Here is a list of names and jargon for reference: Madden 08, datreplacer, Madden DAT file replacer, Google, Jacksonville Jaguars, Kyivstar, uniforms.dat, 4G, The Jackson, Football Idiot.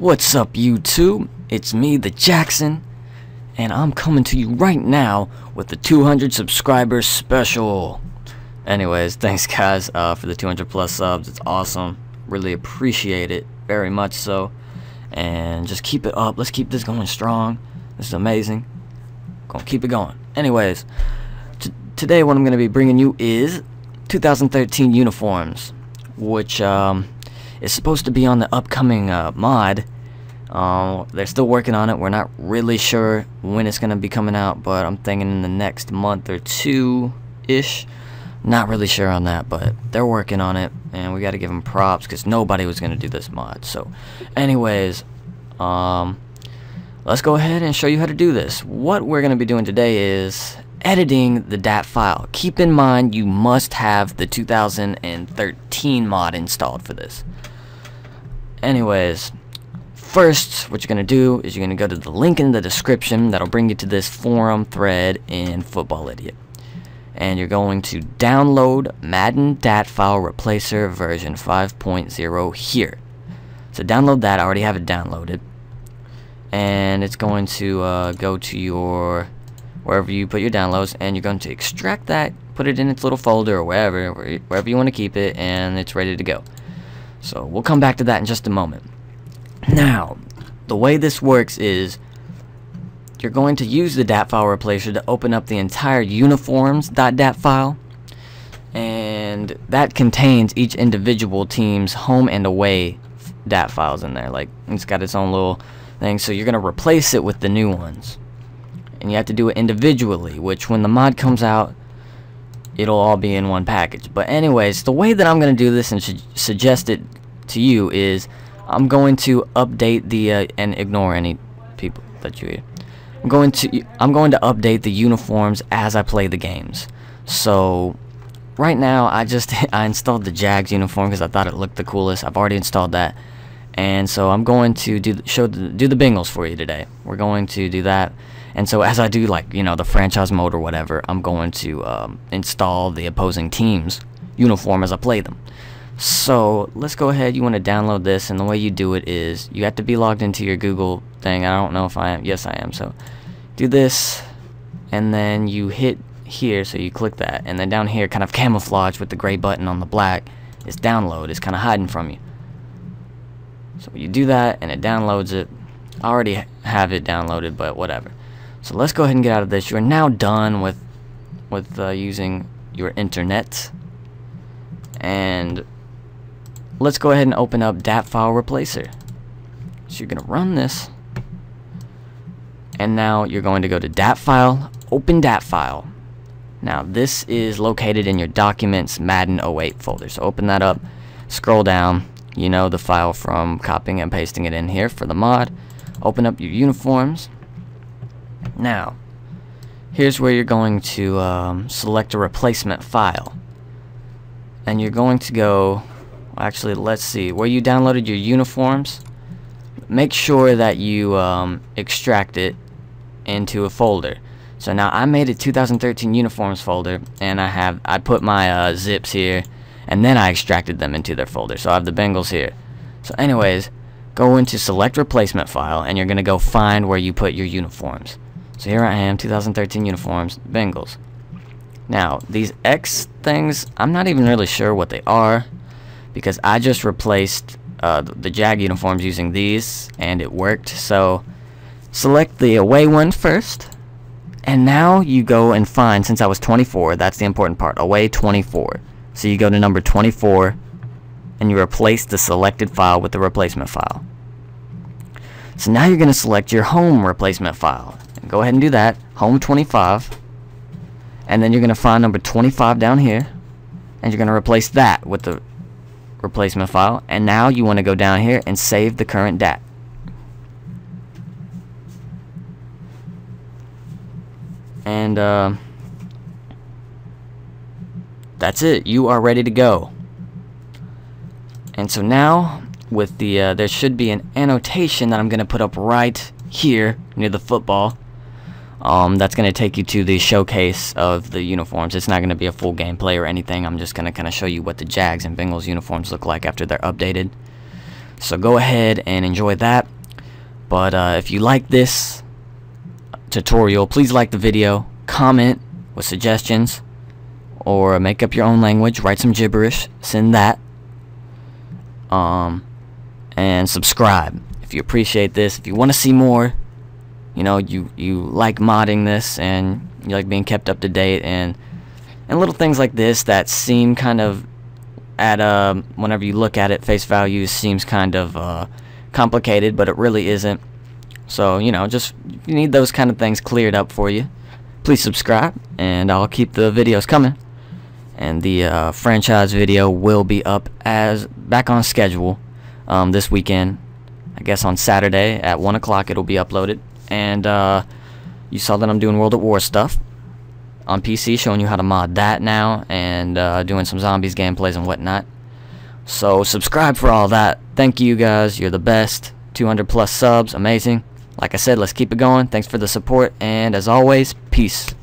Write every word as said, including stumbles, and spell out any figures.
What's up YouTube, it's me The Jackson, and I'm coming to you right now with the two hundred subscribers special. Anyways, thanks guys uh, for the two hundred plus subs, it's awesome, really appreciate it, very much so. And just keep it up, let's keep this going strong, this is amazing, gonna keep it going. Anyways, today what I'm going to be bringing you is two thousand thirteen uniforms, which um, is supposed to be on the upcoming uh, mod. Uh, they're still working on it. We're not really sure when it's going to be coming out, but I'm thinking in the next month or two-ish. Not really sure on that, but they're working on it, and we got to give them props because nobody was going to do this mod. So anyways, um, let's go ahead and show you how to do this. What we're going to be doing today is editing the D A T file. Keep in mind you must have the two thousand thirteen mod installed for this. Anyways, first what you're going to do is you're going to go to the link in the description that'll bring you to this forum thread in Football Idiot, and you're going to download Madden D A T file replacer version five point oh here. So download that. I already have it downloaded, and it's going to uh, go to your wherever you put your downloads, and you're going to extract that, put it in its little folder or wherever wherever you want to keep it, and it's ready to go. So we'll come back to that in just a moment. Now, the way this works is you're going to use the D A T file replacer to open up the entire uniforms.dat file, and that contains each individual team's home and away D A T files in there. Like, it's got its own little thing, so you're going to replace it with the new ones. And you have to do it individually, which when the mod comes out, it'll all be in one package. But anyways, the way that I'm going to do this and su suggest it to you is I'm going to update the uh, and ignore any people that you hear. I'm going to I'm going to update the uniforms as I play the games. So right now I just I installed the Jags uniform because I thought it looked the coolest. I've already installed that, and so I'm going to do show the, do the Bengals for you today. We're going to do that. And so as I do, like, you know, the franchise mode or whatever, I'm going to um, install the opposing team's uniform as I play them. So let's go ahead. You want to download this, and the way you do it is you have to be logged into your Google thing. I don't know if I am. Yes, I am. So do this, and then you hit here, so you click that, and then down here, kind of camouflage with the gray button on the black, is download. It's kind of hiding from you. So you do that, and it downloads it. I already have it downloaded, but whatever. So let's go ahead and get out of this. You're now done with with uh, using your internet, and let's go ahead and open up D A T file replacer. So you're gonna run this, and now you're going to go to D A T file, open D A T file. Now this is located in your documents Madden oh eight folder, so open that up, scroll down, you know the file from copying and pasting it in here for the mod. Open up your uniforms. Now, here's where you're going to um, select a replacement file, and you're going to go, actually let's see, where you downloaded your uniforms, make sure that you um, extract it into a folder. So now I made a two thousand thirteen uniforms folder, and I have I put my uh, zips here, and then I extracted them into their folder, so I have the Bengals here. So anyways, go into select replacement file, and you're gonna go find where you put your uniforms. So here I am, two thousand thirteen uniforms, Bengals. Now, these X things, I'm not even really sure what they are, because I just replaced uh, the Jag uniforms using these, and it worked. So select the away one first, and now you go and find, since I was twenty-four, that's the important part, away twenty-four. So you go to number twenty-four, and you replace the selected file with the replacement file. So now you're going to select your home replacement file. Go ahead and do that, home twenty-five, and then you're gonna find number twenty-five down here, and you're gonna replace that with the replacement file. And now you want to go down here and save the current D A T. And uh, that's it, you are ready to go. And so now with the uh, there should be an annotation that I'm gonna put up right here near the football. Um, that's going to take you to the showcase of the uniforms. It's not going to be a full gameplay or anything. I'm just going to kind of show you what the Jags and Bengals uniforms look like after they're updated. So go ahead and enjoy that. But uh, if you like this tutorial, please like the video, comment with suggestions, or make up your own language, write some gibberish, send that, um, and subscribe if you appreciate this. If you want to see more, you know, you, you like modding this, and you like being kept up to date, and, and little things like this that seem kind of, at uh, whenever you look at it, face value seems kind of uh, complicated, but it really isn't. So, you know, just if you need those kind of things cleared up for you, please subscribe, and I'll keep the videos coming. And the uh, franchise video will be up as back on schedule um, this weekend. I guess on Saturday at one o'clock it'll be uploaded. And uh, you saw that I'm doing World at War stuff on P C, showing you how to mod that now, and uh, doing some zombies gameplays and whatnot. So subscribe for all that. Thank you guys. You're the best. two hundred plus subs. Amazing. Like I said, let's keep it going. Thanks for the support, and as always, peace.